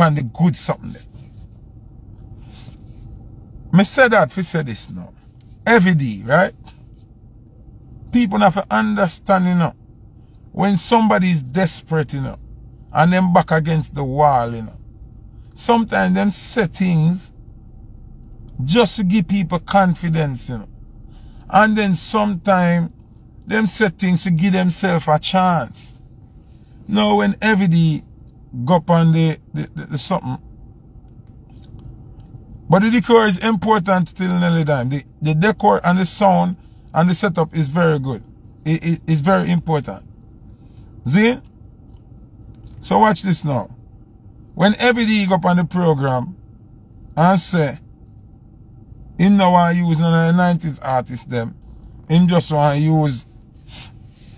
on the good something there. Me say that, we say this now. Every day, right? People have to understand, you know, when somebody is desperate, you know, and them back against the wall, you know, sometimes them settings just to give people confidence, you know. And then sometimes them settings to give themselves a chance. Now when every day go up on the something. But the decor is important till Nelly Dime. The decor and the sound and the setup is very good. It's very important. See? So watch this now. When every day you go up on the program and say, him no want to use none of the 90s artists them. Him just want to use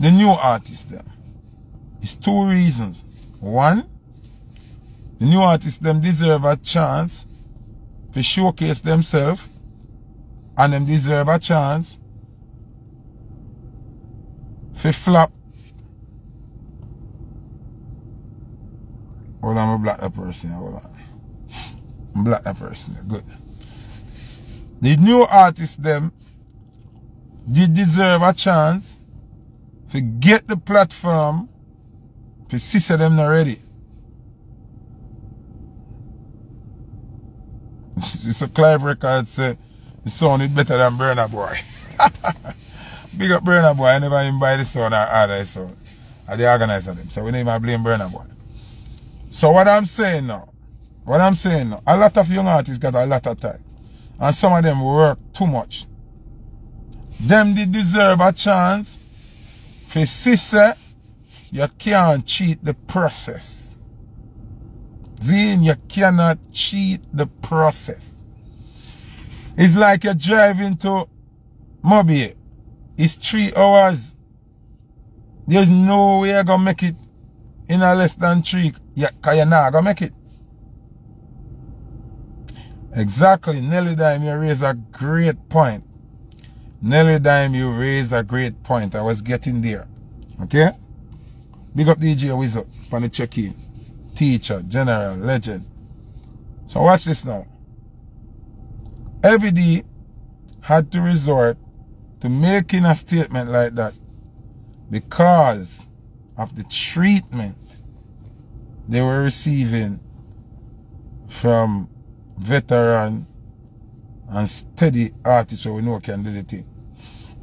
the new artists them. It's two reasons. One, the new artists them deserve a chance to showcase themselves, and them deserve a chance to flop. Hold on, I'm black that person. Hold on. I'm black that person. Good. The new artists them, they deserve a chance to get the platform to see them not ready. It's a Clive record say the sound is better than Burna Boy. Big up Burna Boy, I never even buy the sound or order the sound. Or the organizer them. So we never blame Burna Boy. So what I'm saying now, a lot of young artists got a lot of time. And some of them work too much. Them they deserve a chance. For sister, you can't cheat the process. Zine, you cannot cheat the process. It's like you're driving to Mobile. It's 3 hours. There's no way you're going to make it in a less than 3. Because you're not going to make it. Exactly. Nelly Dime, you raised a great point. Nelly Dime, you raised a great point. I was getting there. Okay? Big up DJ Wizard for the check-in. Teacher, general, legend. So watch this now. Every day had to resort to making a statement like that because of the treatment they were receiving from veteran and steady artists who we know can do the thing.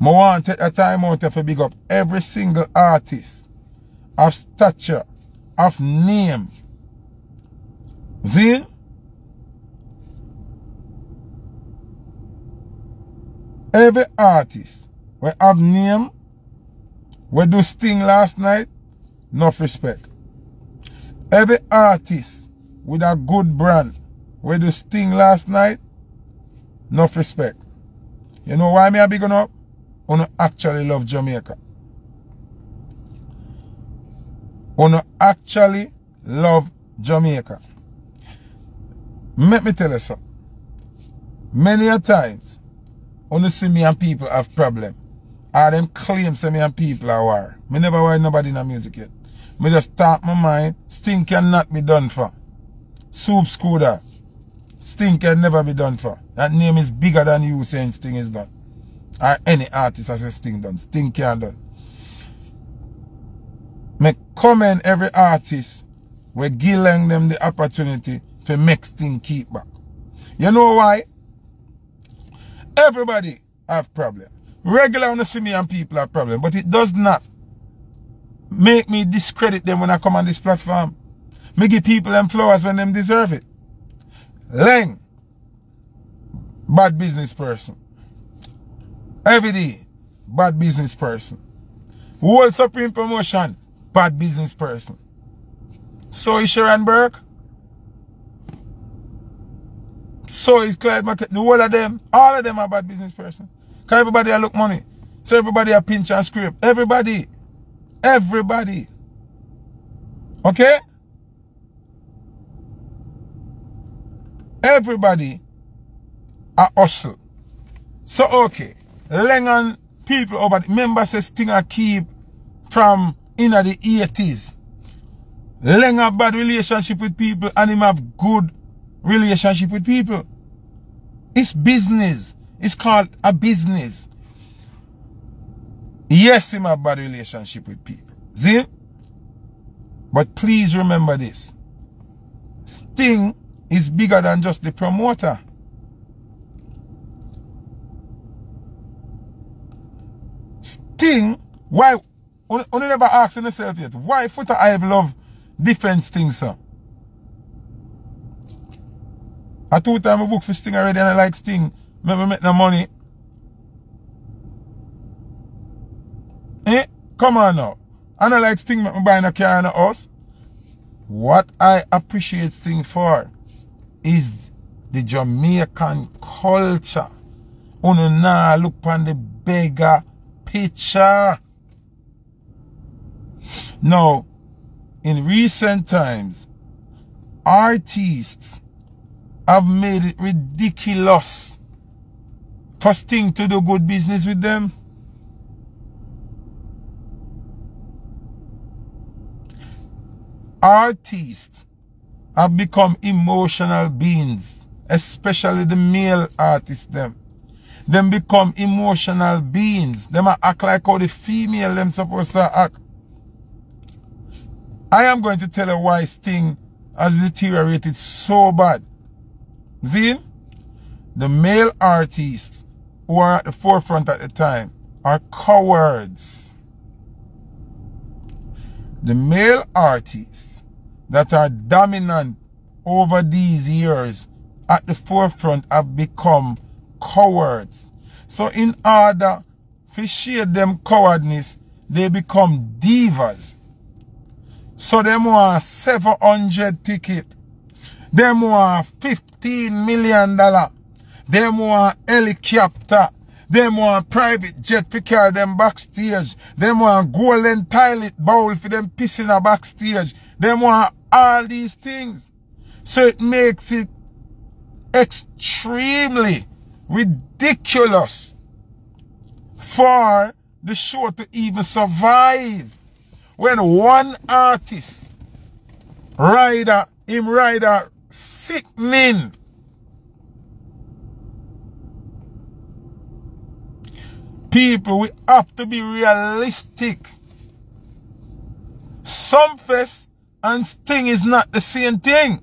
I want to take a time out to big up every single artist of stature, of name. See? Every artist we have name, we do Sting last night, enough respect. Every artist with a good brand, we do Sting last night, enough respect. You know why me a big up? Uno actually love Jamaica. Uno actually love Jamaica. Let me tell you something. Many a times, only see me and people have problem. Or them claim say me and people are war. Me never worry nobody in the music yet. Me just talk my mind. Sting cannot be done for. Soup Scooter. Sting can never be done for. That name is bigger than you saying Sting is done. Or any artist has a Sting done. Sting can done. Me commend every artist we giving them the opportunity to make Sting keep back. You know why? Everybody have problem. Regular on the see me and people have problem, but it does not make me discredit them when I come on this platform. Me give people them flowers when them deserve it. Leng, bad business person. Every day, bad business person. World Supreme Promotion, bad business person. So is Sharon Burke. So is Clyde Market. The whole of them, all of them are bad business person. Because everybody a look money. So everybody a pinch and scrape. Everybody. Everybody. Okay? Everybody a hustle. So okay. Lengan people over the members say Stinger keep from in the 80s. Leng have bad relationship with people and him have good relationship with people. It's business. It's called a business. Yes, him have bad relationship with people. See? But please remember this. Sting is bigger than just the promoter. Sting, why? You never ask yourself yet. Why Foota Hype love defense Sting, sir? I 2 times I book for Sting already and I like Sting. Never make no money. Eh? Come on now. I don't like Sting, I buy no car and a house. What I appreciate Sting for is the Jamaican culture. Uno na look on the bigger picture. Now, in recent times, artists have made it ridiculous for Sting to do good business with them. Artists have become emotional beings, especially the male artists them. Them become emotional beings. Them act like how the female them supposed to act. I am going to tell you why Sting has deteriorated so bad. See? The male artists who are at the forefront at the time are cowards. The male artists that are dominant over these years at the forefront have become cowards. So in order to shade them cowardness, they become divas. So them want 700 tickets. Them want $15 million. Them want helicopter. Them want private jet to carry them backstage. Them want golden toilet bowl for them pissing a backstage. Them want all these things. So it makes it extremely ridiculous for the show to even survive. When one artist rider sickening. People, we have to be realistic. Sumfest and Sting is not the same thing.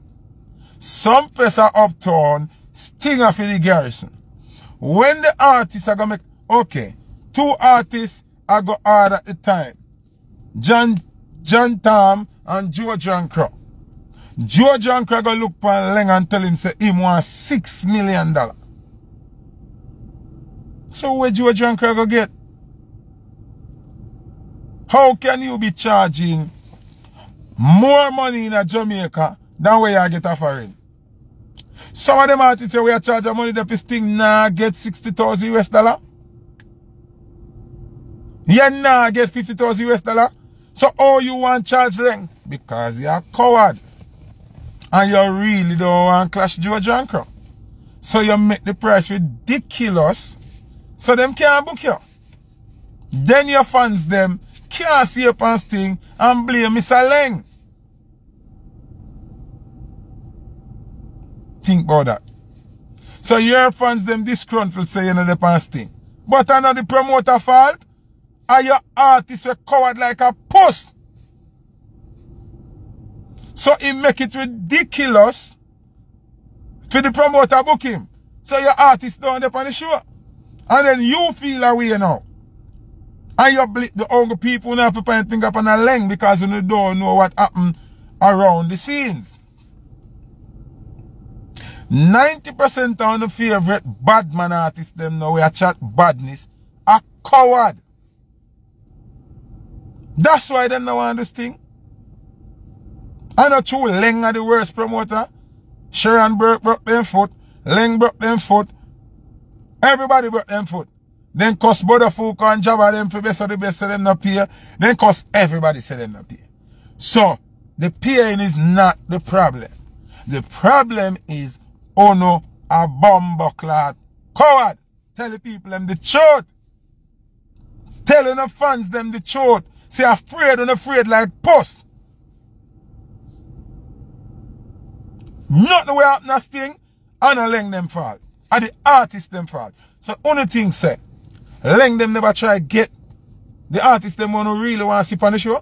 Sumfest are uptown, Sting are for the garrison. When the artists are going to make, okay, 2 artists are going to order at the time. John Tam and George Jankra. George Jankra go look upon Leng and tell him say him want $6 million. So where George Jankra go get? How can you be charging more money in a Jamaica than where you get a foreign? Some of them artists say we are charging money that this thing now get $60,000 US. You now get $50,000 US. So all you want charge them? Because you're a coward. And you really don't want to clash George Jankra. So you make the price ridiculous. So them can't book you. Then your fans them can't see up on Sting and blame Mr. Leng. Think about that. So your fans them disgruntled say you know the pan Sting. But I know the promoter fault. Are your artists were coward like a puss? So he make it ridiculous for the promoter book him. So your artists don't end up on the show. And then you feel away now. And you blip the younger people who have to point finger up on a length because you don't know what happened around the scenes. 90% of the favorite bad man artists them now we are chat badness are coward. That's why they don't want this thing. I know true Leng are the worst promoter. Sharon Burke broke them foot. Leng broke them foot. Everybody broke them foot. Then cuss Boda Folk and Jabba them for best of the best of them not pay. Then cuss everybody say them not pay. So the paying is not the problem. The problem is oh no a bomboclad coward. Tell the people them the truth. Telling the fans them the truth. Say afraid and afraid like puss. Not the way happen a Sting, and a leng them fraud. And the artist them fraud. So only thing say, leng them never try get the artist them one who really want to sip on the show.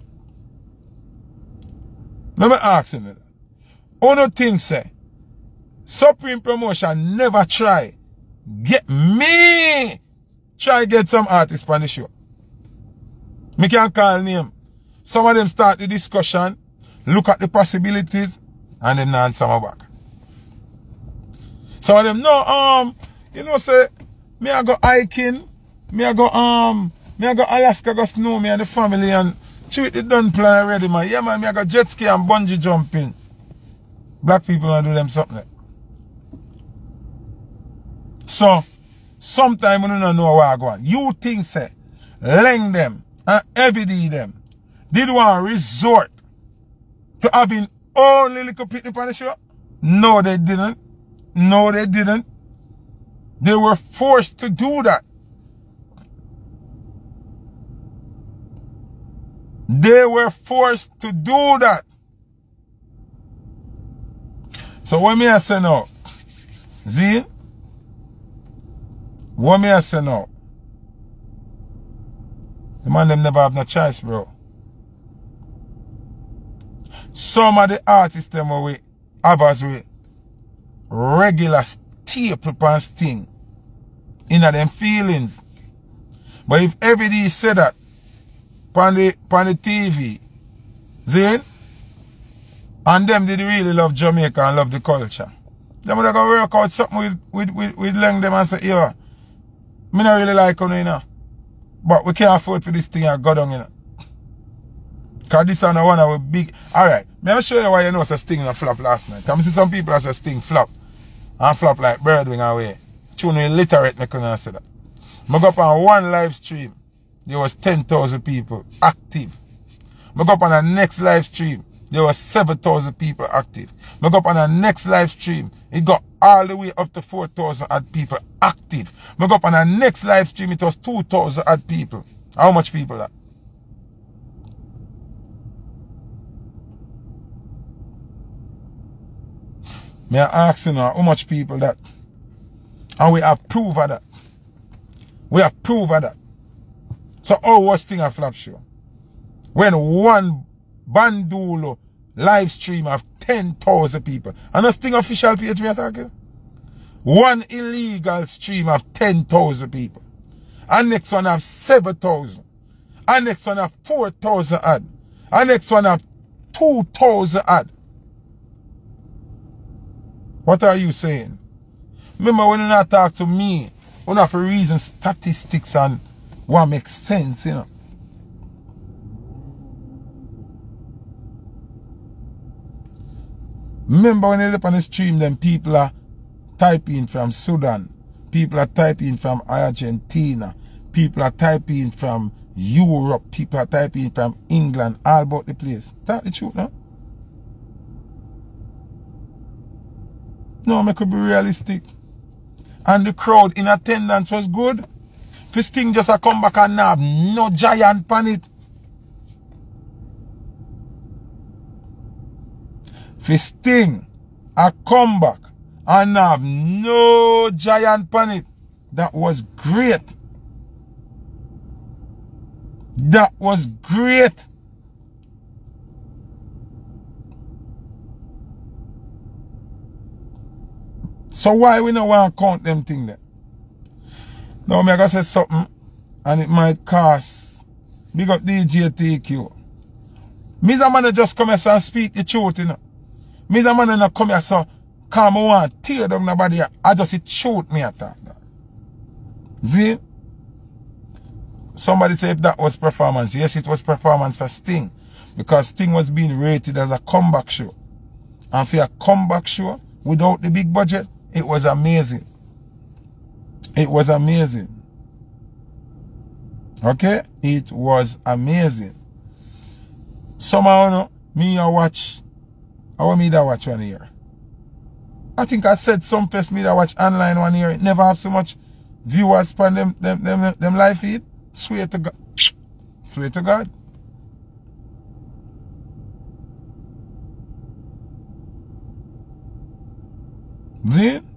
Let me ask you that. Only thing say, Supreme Promotion never try get me try get some artist on the show. Me can call name. Some of them start the discussion, look at the possibilities, and then not some back. Some of them, no, you know, say, me I go hiking, me I go Alaska, go snow, me and the family, and treat the done plan already, man. Yeah, man, me I go jet ski and bungee jumping. Black people don't do them something. Like. So, sometimes you don't know where I go on. You think, say, leng them, and every day them, did one resort to having only little picnic on the show? No, they didn't. No, they didn't. They were forced to do that. They were forced to do that. So what me I say now? See? What me I say now? The man them never have no choice, bro. Some of the artists them away, others way, regular staple pan Sting in them feelings. But if every day say that pan the TV, see? And them did really love Jamaica and love the culture. Them would have gonna work out something with leng them and say, yeah, me not really like you know. But we can't afford for this thing and go down, you know. Because this and one of our big... Alright, let me show you why you know it's a Sting and flop last night. Come see some people as a Sting flop. And flop like birdwing away. Tune illiterate, I couldn't say that. I go up on one live stream. There was 10,000 people active. I go up on the next live stream. There was 7,000 people active. I go up on the next live stream. It got all the way up to 4,000 odd people active. I go up on the next live stream. It was 2,000 odd people. How much people that? Me ask you now, how much people that? And we approve of that. We approve of that. So how was Sting a flop show? When one bandulo live stream of 10,000 people. And a Sting official page me talking. One illegal stream of 10,000 people. And next one of 7,000. And next one of 4,000 odd. And next one of 2,000 odd. What are you saying? Remember, when you not talk to me, you have to reason statistics and what makes sense, you know. Remember, when you look on the stream, then people are typing from Sudan. People are typing from Argentina. People are typing from Europe. People are typing from England, all about the place. That's the truth, no? No, I could be realistic. And the crowd in attendance was good. This thing just a come back and have no giant panic. This thing a come back and have no giant panic. That was great. That was great. So why we no want to count them thing then? Now me I gotta say something and it might cost. Big up DJ TQ. Me the man that just come here and speak the truth, you know. Me the man that not come here so come on, tear down nobody. I just it shoot me at that. See? Somebody said if that was performance. Yes, it was performance for Sting. Because Sting was being rated as a comeback show. And for a comeback show, without the big budget, it was amazing. It was amazing. Okay? It was amazing. Somehow, you know, me, I watch. How me that watch one year? I think I said some first me that watch online one year. It never have so much viewers on them live feed. Swear to God. Swear to God. Then,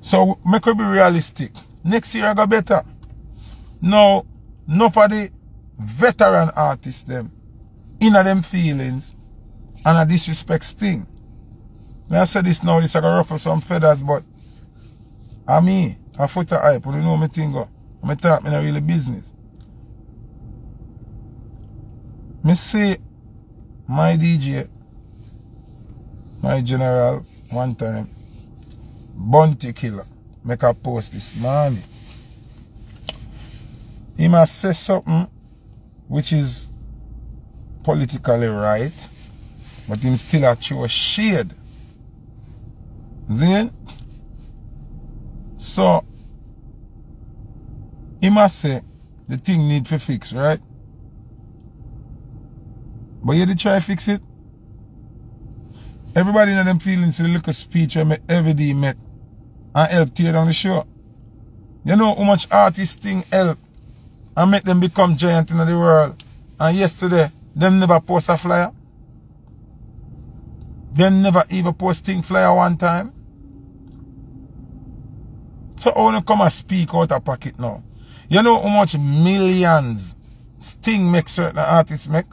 so make it be realistic. Next year I go better. Now, enough of the veteran artists them, inner them feelings, and a disrespect Sting. When I say this now, this I go ruffle some feathers, but I mean, I Foota Hype, but you know me thing go. I talk, I not really business. I say, my DJ, my general, one time, Bounty Killer, make a post this morning. He must say something which is politically right, but him still at your shade. Then, so, he must say the thing need to fix, right? But you did try to fix it. Everybody know them feelings in the little speech I every day make and help tear down the show. You know how much artists thing help and make them become giant in the world. And yesterday, them never post a flyer. Them never even post thing flyer one time. So I want to come and speak out of pocket now. You know how much millions Sting make certain artists make,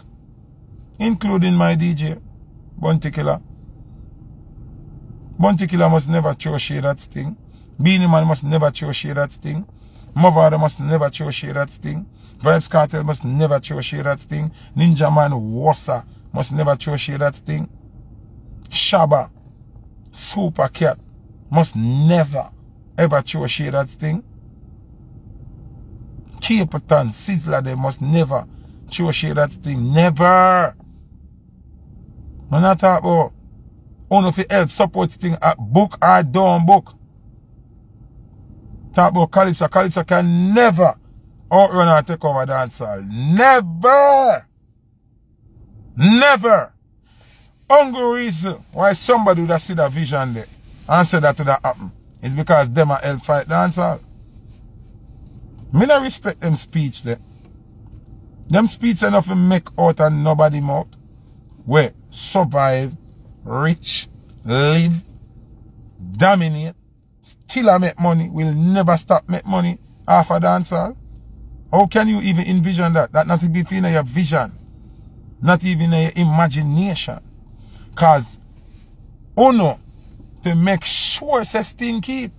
including my DJ, Bounty Killer. Bounty Killer must never throw shade at Sting. Beenie Man must never throw shade at Sting. Mavado must never throw shade at Sting. Vybz Kartel must never throw shade at Sting. Ninja Man Wassa must never throw shade at Sting. Shabba, Super Cat must never ever throw shade at Sting. Caperton, Sizzler, they must never throw shade at Sting. Never. Man, I talk about one of the help support Sting at book or down book. Talk about Calypso. Calypso can never outrun or take over dancehall. Never. Never. Only reason why somebody would have seen that vision there and said that would have happened is because them are help fight dancehall. Me not respect them speech there. Them speech are nothing make out and nobody mouth. Where survive, rich, live, dominate, still I make money, will never stop make money half a dancehall. How can you even envision that? That not even in your vision. Not even in your imagination. Cause uno to make sure says Sting keep.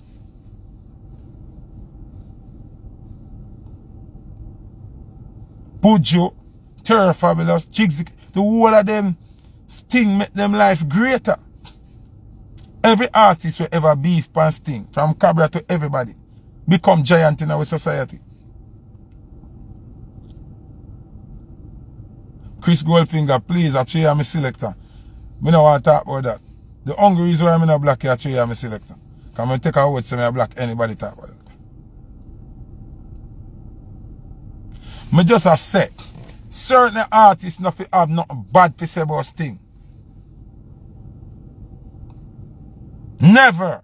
Bujo, Terra Fabulous, Jigs, the whole of them Sting make them life greater. Every artist will ever beef pan Sting, from Cabra to everybody, become giant in our society. Chris Goldfinger, please, I tell you I'm a selector. I don't want to talk about that. The hungry reason why I'm not black, I tell you I'm a selector. Because I take a word say I'm black, anybody talk about it. I just have said, certain artists nothing have nothing bad to say about Sting. Never.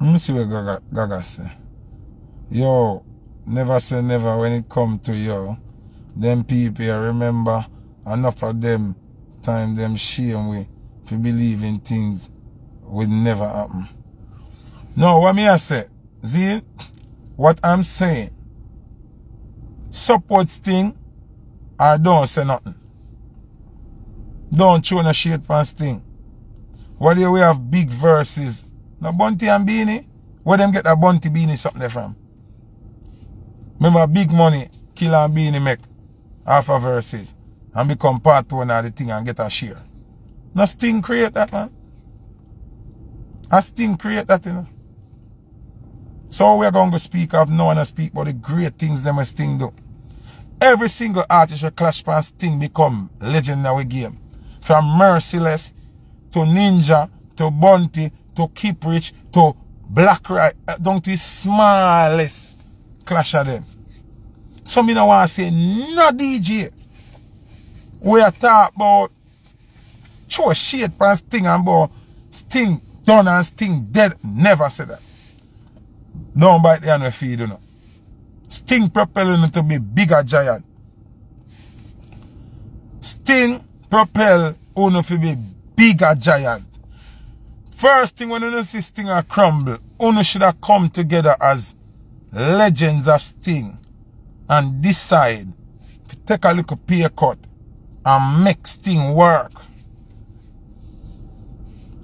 Let me see what Gaga say. Yo, never say never when it come to yo. Them people, I remember enough of them time them shame we to believe in things would never happen. No, what me I say, see, what I'm saying, support Sting or don't say nothing. Don't throw no shade from Sting. What do we have big verses? No Bounty and Beanie? Where them get a Bounty Beanie something from? Remember big money, Kill and Beanie make half a verses and become part one of the thing and get a share. No Sting create that, man. A Sting create that, you know. So we're going to speak of no one to speak about the great things them a Sting do. Every single artist will clash past Sting become legendary game. From Merciless to Ninja to Bounty to Keep Rich to Black Right down to the smallest clash of them. So me no want to say no DJ. We are talking about throw shit past Sting and about Sting done and Sting dead. Never say that. Don't bite the hand of feed, you know. Sting propelling you to be bigger giant. Sting propel uno fi be bigger giant. First thing when uno see Sting a crumble, uno should have come together as legends of Sting and decide to take a little pay cut and make Sting work.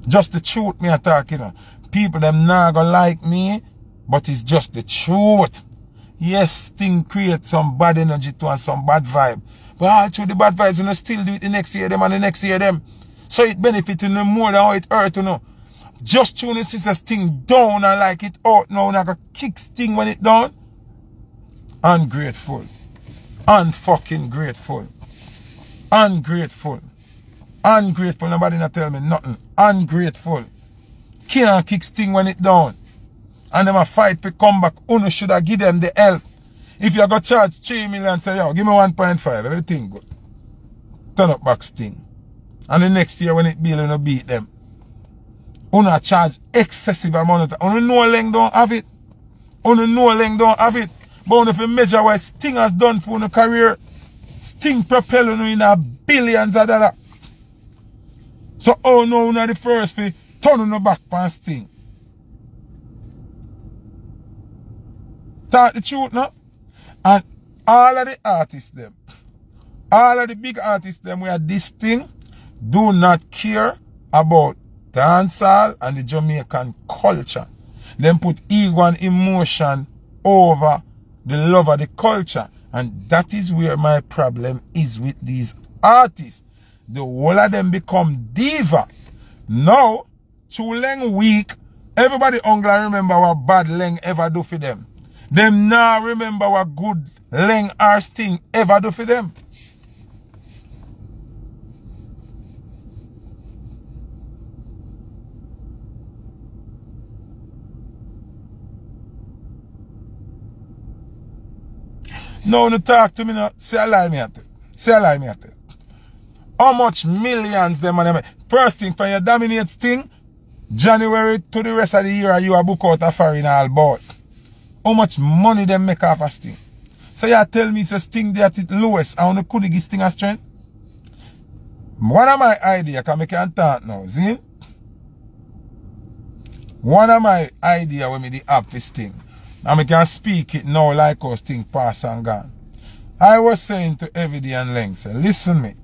Just the truth me attacking. You know. People them not gonna like me, but it's just the truth. Yes, Sting create some bad energy to and some bad vibe. But all through the bad vibes, you know, still do it the next year them and the next year them. So it benefits you know, more than how it hurt, you know. Just tune the sister Sting down and like it out now, like a kick Sting when it down. Ungrateful. Unfucking grateful. Ungrateful. Ungrateful. Nobody not tell me nothing. Ungrateful. Can't kick Sting when it down. And them a fight for comeback. Uno should have give them the help. If you are going to charge 3 million, say, yo, give me 1.5. Everything good. Turn up back Sting. And the next year when it build, you know, beat them. Uno charge excessive amount of time. Uno no length don't have it. Uno no length don't have it. But if you measure what Sting has done for uno career, Sting propel uno in a billions of dollars. So, oh no, uno the first for turn uno back on Sting. Talk the truth now. And all of the artists them, all of the big artists them where this thing do not care about dancehall and the Jamaican culture. Them put ego and emotion over the love of the culture. And that is where my problem is with these artists. The whole of them become diva. Now, through Leng week, everybody hungry remember what bad Leng ever do for them. Them now remember what good Leng arse thing ever do for them. No, no talk to me now. Say a lie me at it. Say a lie me at it. How much millions them and them. First thing, for your dominate thing, January to the rest of the year, you a book out a foreign all board. How much money them make off a Sting? So you tell me it's a Sting that it lowest. I want to could give Sting a strength. One of my ideas, because I can't talk now, see? One of my ideas when me the happiest thing, and I can speak it now like how Sting pass and gone. I was saying to Everyday and Leng, say, listen me.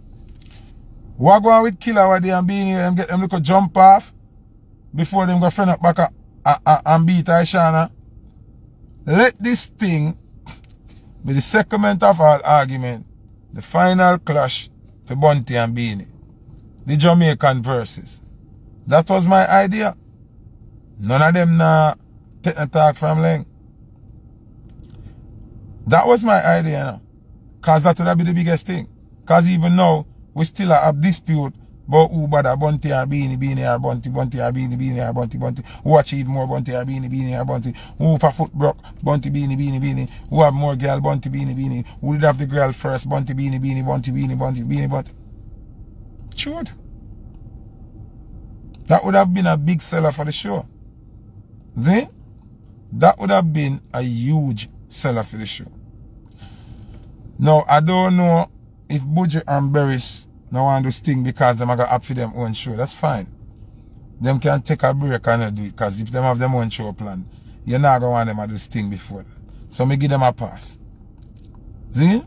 What going with Killer where they and Beanie them get them little jump off before them go friend up back and beat Aishana? Let this thing be the second of all argument, the final clash for Bunty and Beanie. The Jamaican verses. That was my idea. None of them na take a talk from Leng. That was my idea now. Cause that would be the biggest thing. Cause even now, we still have dispute about who bother Bunty and Beanie, Beanie or Bunty, Bunty or Beanie, Beanie or Bunty, Bunty. Who achieve more Bunty or Beanie, Beanie or Bunty. Who for foot broke Bunty, Beanie, Beanie, Beanie. Who have more girl Bunty, Beanie, Beanie. Who did have the girl first Bunty, Beanie, Beanie, Bunty, Beanie, Bunty, Beanie, Bunty. Truth. That would have been a big seller for the show. Then, that would have been a huge seller for the show. Now, I don't know if Budgie and Berris no want to Sting because them are going to up for them own show. That's fine. Them can take a break and do it because if them have them own show planned, you're not going to want them to do Sting before that. So me give them a pass. See?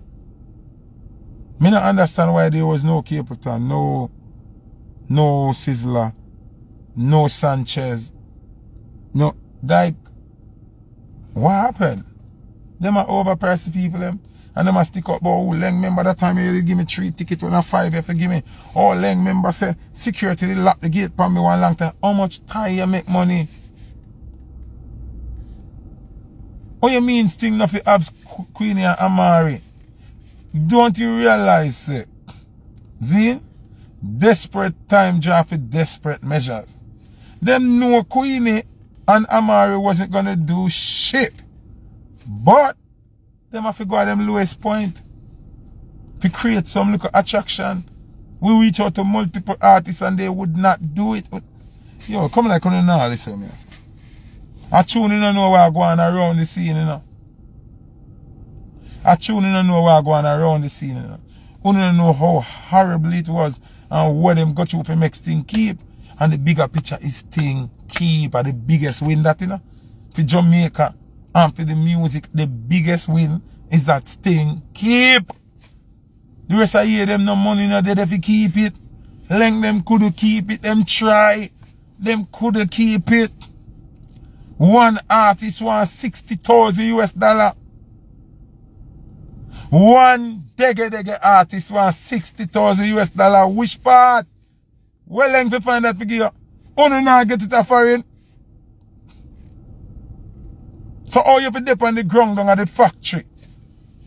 Me not understand why there was no Caperton, no Sizzler, no Sanchez, no, like, what happened? Them are overpriced people, them. And them a stick up, but oh, Leng member that time you give me 3 tickets, 1 and 5 if you give me. Oh, Leng member say, security they lock the gate for me one long time. How much time you make money? Oh, you mean Sting not for abs Queenie and Amari? Don't you realize it? Then, desperate time draft with desperate measures. Them know Queenie and Amari wasn't gonna do shit. But them have to go at them lowest point to create some little attraction. We reach out to multiple artists and they would not do it. Yo, come like on now, listen me. I tune in and know where I go on around the scene, you know. I tune in and know where I go on around the scene, you know. You don't know how horrible it was and what them got you for make Sting keep. And the bigger picture is Sting keep and the biggest win that, you know. For Jamaica and for the music, the biggest win is that Sting keep. The rest of the year, them no money, no dead if you keep it. Leng them could keep it, them try. Them could keep it. One artist won $60,000. One dege artist won $60,000. Which part? Well, length to find that figure. Only now get it a foreign. So all you have to dip on the ground down at the factory.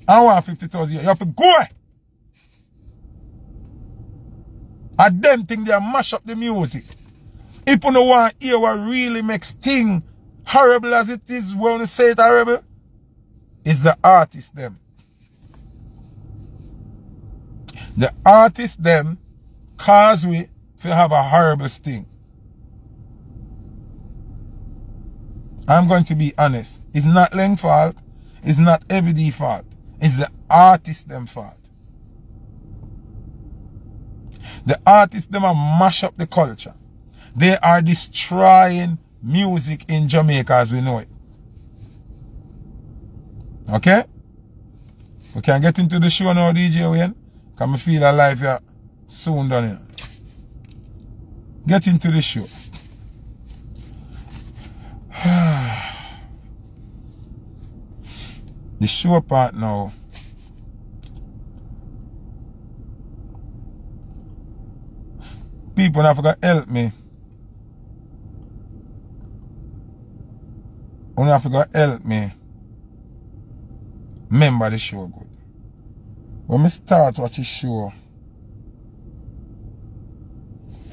And $150,000. You have to go. And them thing they mash up the music. If you don't want to hear what really makes Sting horrible as it is, when you say it horrible, it's the artist them. The artist them cause we to have a horrible Sting. I'm going to be honest. It's not Leng's fault. It's not everyday fault. It's the artist them fault. The artists them are mash up the culture. They are destroying music in Jamaica as we know it. Okay? We can get into the show now, DJ Wayne. Can we feel alive here soon, don't you? Get into the show. The show part now. People in Africa help me. On Africa help me. Remember the show good. When I start watching show,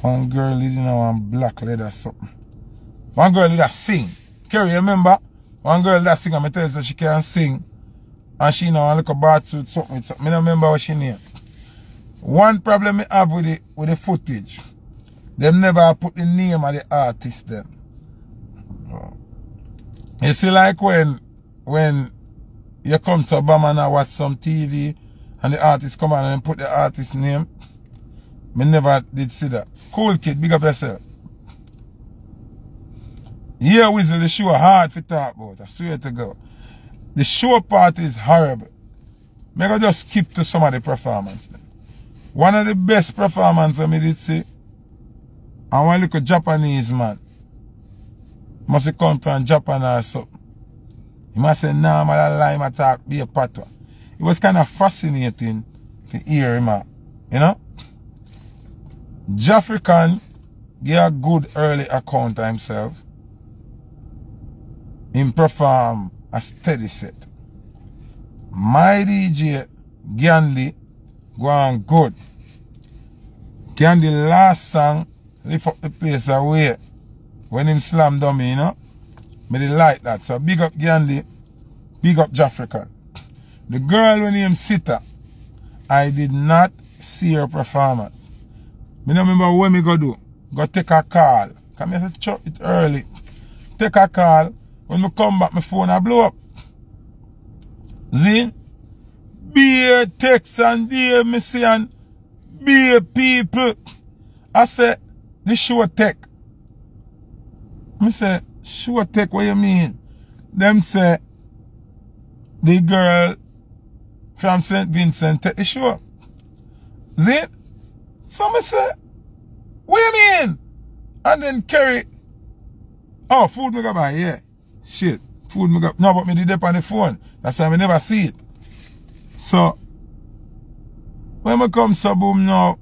one girl is in one black leather something. One girl that sing. Carrie, remember? One girl that sing and I tell her she can't sing. And she in a little bathsuit something. I don't remember what she named. One problem I have with the footage. They never put the name of the artist them. You see, like when you come to Obama and I watch some TV and the artist come on and put the artist name, me never did see that. Cool kid, big up yourself. Yeah, Whistle, the show hard for talk about, I swear to God. The show part is horrible. Me go just skip to some of the performance then. One of the best performances I did see, and one little Japanese man. Must have come from Japan or something. He must say, nah, man, lime attack, be a patwa. It was kind of fascinating to hear him, you know? Jafrican gave a good early account of himself. He performed a steady set. My DJ, Gyanli, going good. Gyanli last song, lift up the place away. When him slam down me, you know, me they like that. So big up Gyanli, big up Jafrican. The girl with name Sita, I did not see her performance. Me don't remember what me go do. Go take a call. Come here, chop it early. Take a call. When me come back, my phone I blow up. See? Be a text and dear me see and be a people. I said, this show tech. I said, sure take what you mean. Them say, the girl from St. Vincent take the show. See? So I said, what you mean? And then carry, oh, food me go buy, yeah. Shit, food me go, no, but me did it on the phone. That's why I never see it. So, when I come to boom now,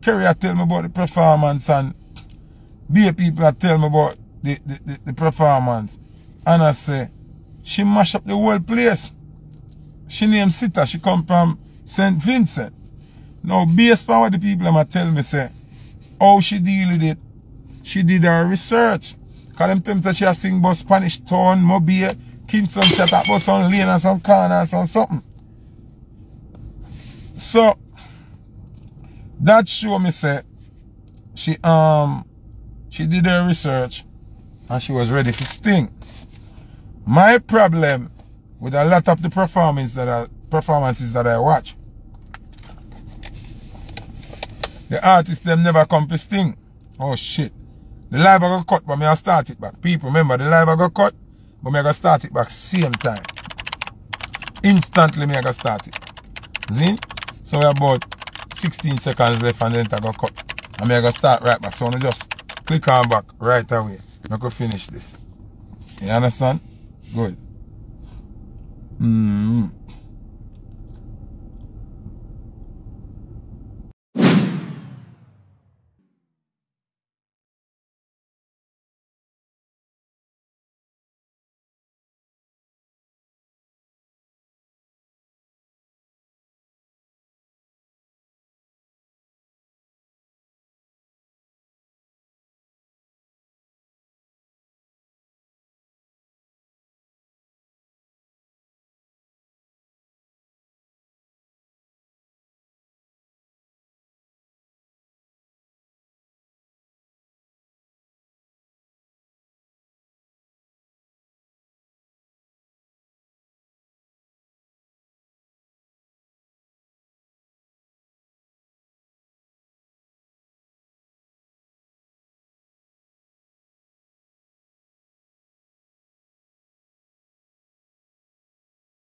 carry I tell me about the performance and be people I tell me about the performance, and I say she mash up the whole place. She named Sita, she come from St. Vincent. Now based on what the people I tell me say how she deal with it, she did her research. Cause them times that she has sing about Spanish Town, Mobile, Kingston, she has about some lane and some corners and something. So that show me say she did her research and she was ready to Sting. My problem with a lot of the performances that I watch, The artists them never come to Sting. Oh shit. The live I got cut, but me I start it back. People, remember the live I got cut, but me I got start it back same time. Instantly me I got start it. See? So we about 16 seconds left and then I got cut. And me I got start right back. So I just click on back right away. I could finish this. You understand? Good.